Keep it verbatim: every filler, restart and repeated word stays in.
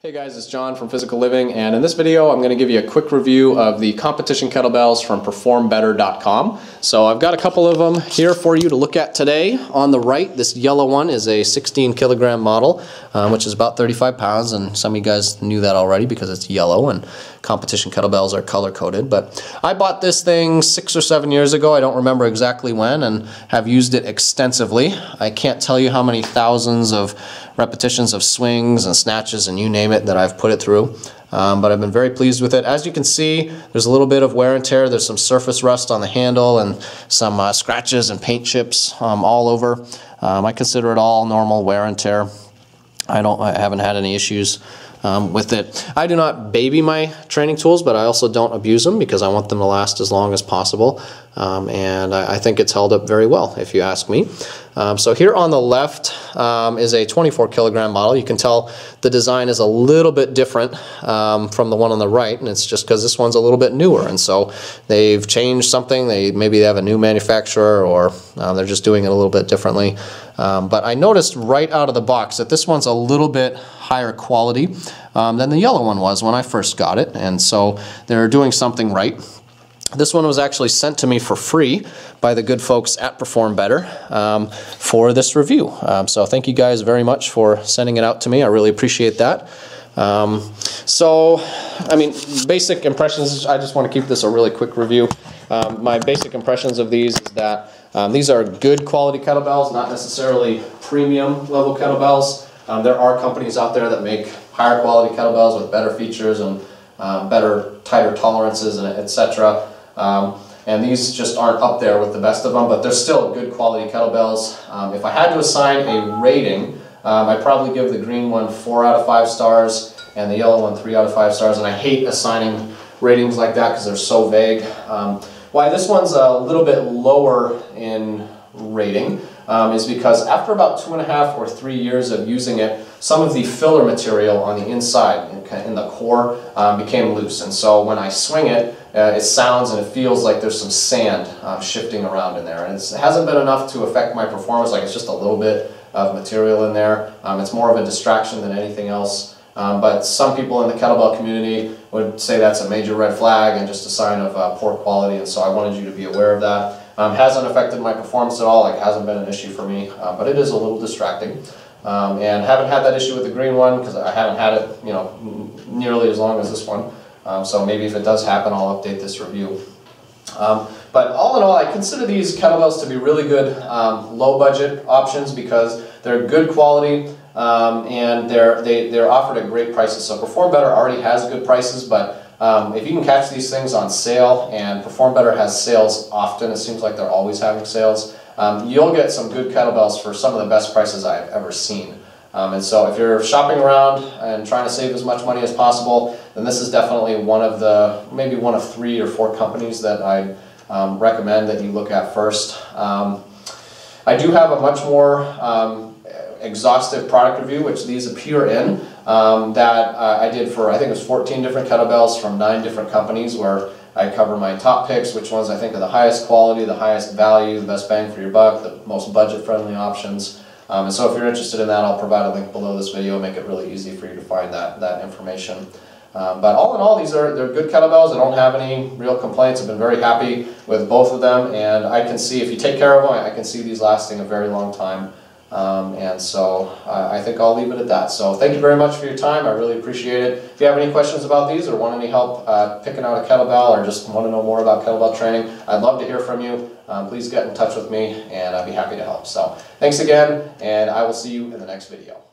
Hey guys, it's John from Physical Living, and in this video I'm going to give you a quick review of the Competition Kettlebells from perform better dot com. So I've got a couple of them here for you to look at today. On the right, this yellow one is a sixteen kilogram model, um, which is about thirty-five pounds, and some of you guys knew that already because it's yellow and Competition Kettlebells are color-coded. But I bought this thing six or seven years ago, I don't remember exactly when, and have used it extensively. I can't tell you how many thousands of repetitions of swings and snatches and you name it that I've put it through, um, but I've been very pleased with it. As you can see, there's a little bit of wear and tear. There's some surface rust on the handle and some uh, scratches and paint chips um, all over. Um, I consider it all normal wear and tear. I don't, I haven't had any issues um, with it. I do not baby my training tools, but I also don't abuse them because I want them to last as long as possible. Um, and I, I think it's held up very well, if you ask me. Um, so here on the left um, is a twenty-four kilogram model. You can tell the design is a little bit different um, from the one on the right, and it's just because this one's a little bit newer, and so they've changed something. They maybe they have a new manufacturer, or uh, they're just doing it a little bit differently. Um, but I noticed right out of the box that this one's a little bit higher quality um, than the yellow one was when I first got it, and so they're doing something right. This one was actually sent to me for free by the good folks at Perform Better um, for this review. Um, so thank you guys very much for sending it out to me. I really appreciate that. Um, so, I mean, basic impressions, I just want to keep this a really quick review. Um, my basic impressions of these is that um, these are good quality kettlebells, not necessarily premium level kettlebells. Um, there are companies out there that make higher quality kettlebells with better features and um, better, tighter tolerances and et cetera. Um, and these just aren't up there with the best of them, but they're still good quality kettlebells. Um, if I had to assign a rating, um, I'd probably give the green one four out of five stars and the yellow one three out of five stars, and I hate assigning ratings like that because they're so vague. Um, why this one's a little bit lower in rating um, is because after about two and a half or three years of using it, some of the filler material on the inside in the core um, became loose, and so when I swing it, Uh, it sounds and it feels like there's some sand um, shifting around in there, and it's, it hasn't been enough to affect my performance. Like, it's just a little bit of material in there. Um, it's more of a distraction than anything else. Um, but some people in the kettlebell community would say that's a major red flag and just a sign of uh, poor quality, and so I wanted you to be aware of that. Um, hasn't affected my performance at all. Like, hasn't been an issue for me, uh, but it is a little distracting. Um, and haven't had that issue with the green one because I haven't had it, you know, nearly as long as this one. Um, so maybe if it does happen, I'll update this review. Um, but all in all, I consider these kettlebells to be really good um, low-budget options because they're good quality um, and they're, they, they're offered at great prices. So Perform Better already has good prices, but um, if you can catch these things on sale, and Perform Better has sales often, it seems like they're always having sales, um, you'll get some good kettlebells for some of the best prices I've ever seen. Um, and so if you're shopping around and trying to save as much money as possible, then this is definitely one of the, maybe one of three or four companies that I um, recommend that you look at first. Um, I do have a much more um, exhaustive product review, which these appear in, um, that uh, I did for, I think it was fourteen different kettlebells from nine different companies, where I cover my top picks, which ones I think are the highest quality, the highest value, the best bang for your buck, the most budget-friendly options. Um, and so if you're interested in that, I'll provide a link below this video, make it really easy for you to find that, that information. Um, but all in all, these are they're good kettlebells. I don't have any real complaints. I've been very happy with both of them, and I can see, if you take care of them, I can see these lasting a very long time. Um, and so uh, I think I'll leave it at that. So thank you very much for your time. I really appreciate it. If you have any questions about these or want any help uh, picking out a kettlebell, or just want to know more about kettlebell training, I'd love to hear from you. Um, please get in touch with me, and I'd be happy to help. So thanks again, and I will see you in the next video.